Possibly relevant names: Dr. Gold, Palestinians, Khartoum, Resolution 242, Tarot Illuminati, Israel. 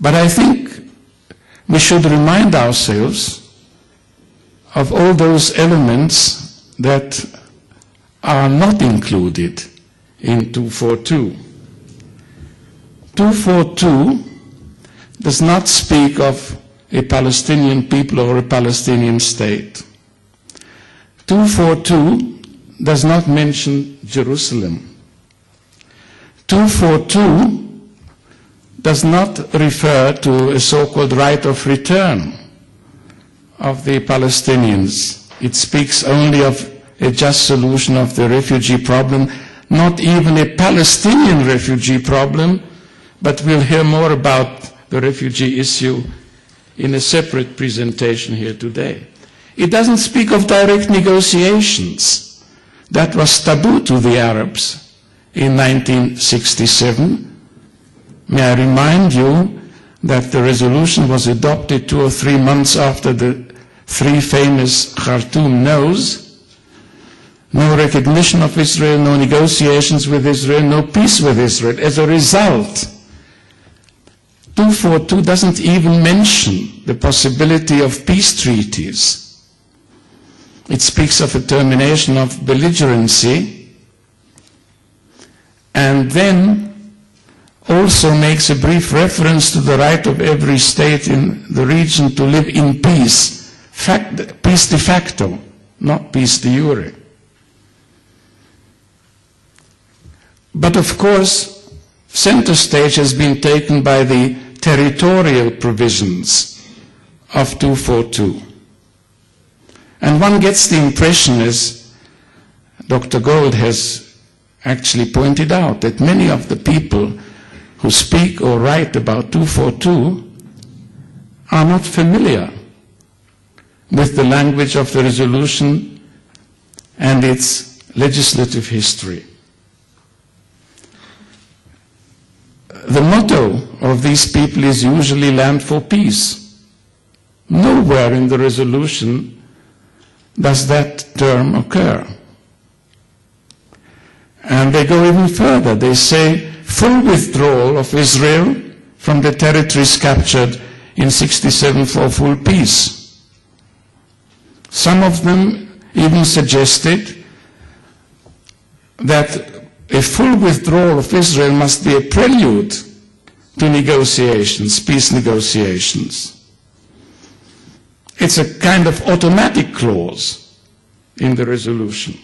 But I think we should remind ourselves of all those elements that are not included in 242. 242 does not speak of a Palestinian people or a Palestinian state. 242 does not mention Jerusalem. 242 does not refer to a so-called right of return of the Palestinians. It speaks only of a just solution of the refugee problem, not even a Palestinian refugee problem, but we'll hear more about the refugee issue in a separate presentation here today. It doesn't speak of direct negotiations. That was taboo to the Arabs in 1967. May I remind you that the resolution was adopted 2 or 3 months after the 3 famous Khartoum no's. No recognition of Israel, no negotiations with Israel, no peace with Israel. As a result, 242 doesn't even mention the possibility of peace treaties. It speaks of a termination of belligerency, and then also makes a brief reference to the right of every state in the region to live in peace. Peace de facto, not peace de jure. But of course, center stage has been taken by the territorial provisions of 242. And one gets the impression, as Dr. Gold has actually pointed out, that many of the people who speak or write about 242 are not familiar with the language of the resolution and its legislative history. The motto of these people is usually "Land for Peace." Nowhere in the resolution does that term occur. And they go even further. They say full withdrawal of Israel from the territories captured in 67 for full peace. Some of them even suggested that a full withdrawal of Israel must be a prelude to negotiations, peace negotiations. It's a kind of automatic clause in the resolution.